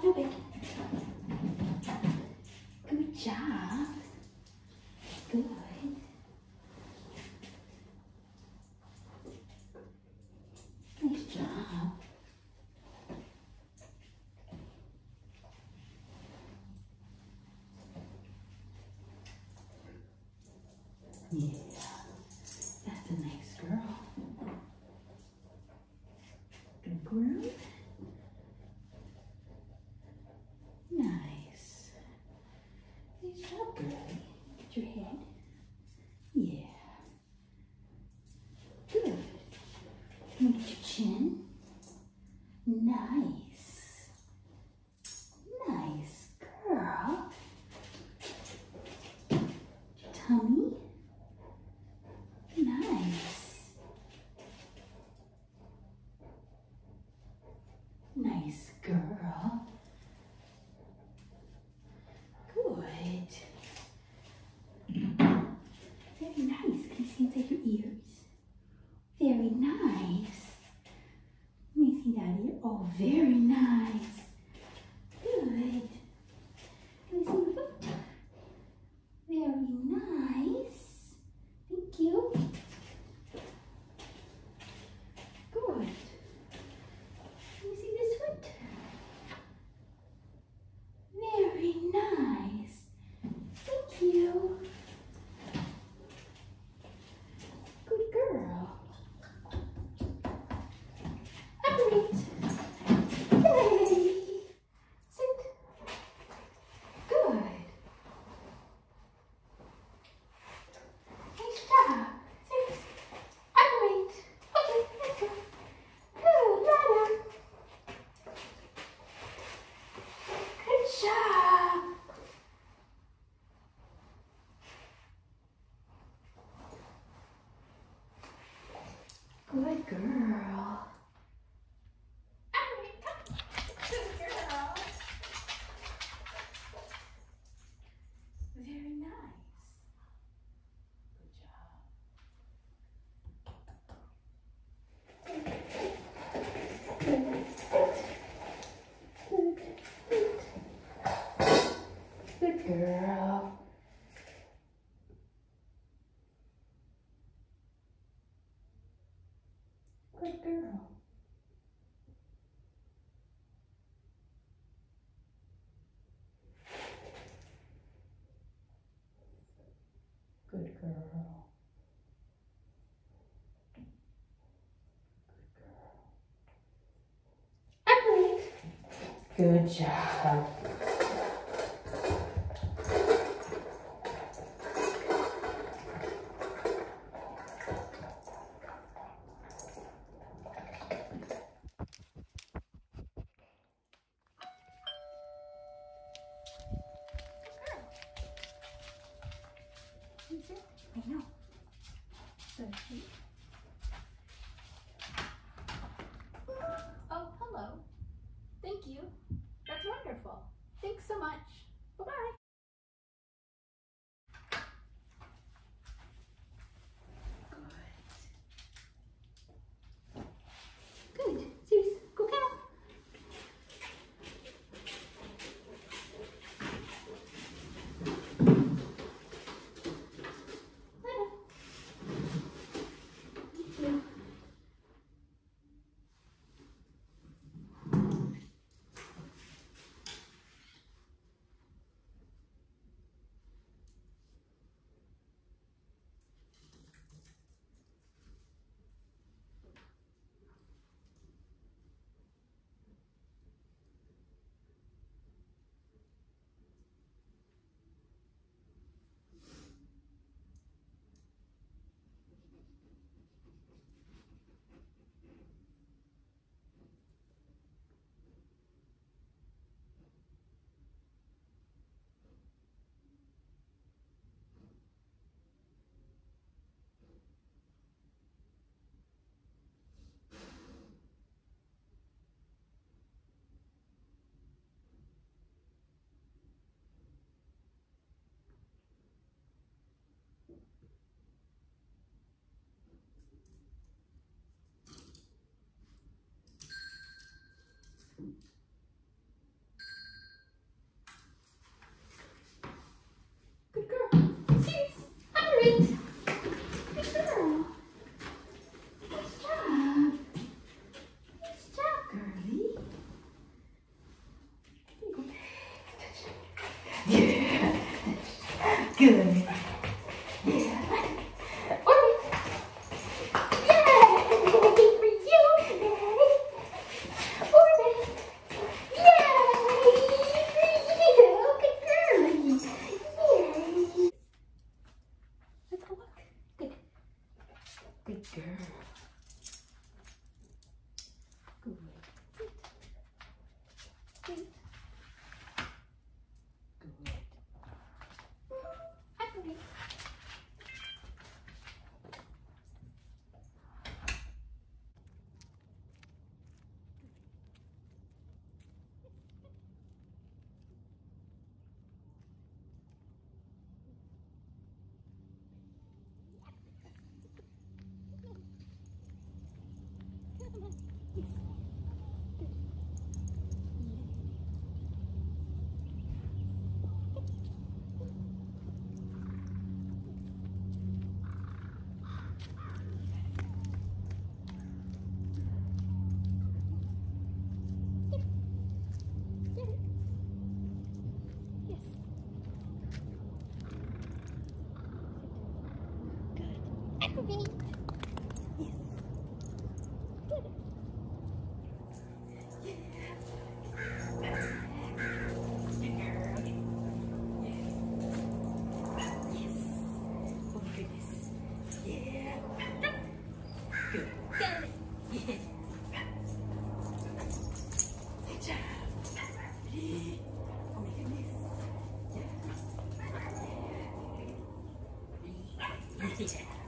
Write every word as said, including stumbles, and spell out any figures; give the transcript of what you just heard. Come on, baby. Good job. Good. Nice job. Yeah. That's a nice girl. Good girl. Nice. Nice job, girl. Get your head. Yeah. Good. Come on, get your chin. Nice. Nice girl. Your tummy. Nice. Nice girl. Very nice. Can you see inside your ears? Very nice. Let me see that ear. Oh, very nice. Good. Can we see your foot? Very nice. Thank you. Good. Can we see this foot? Very nice. Thank you. Good girl. Good girl. Very nice. Good job. Good girl. Good girl. Good girl. Good girl. Excellent. Good job. I know. So cute. Oh, hello. Thank you. That's wonderful. Thanks so much. Bye-bye. Good girl. Good. Good. Good. Happy. Yes. Good. Good girl. Yes. Yes. Oh goodness. Yeah. Good. Good. Yeah. Good job. Ready? Oh my goodness. Yeah. Yeah. Yeah.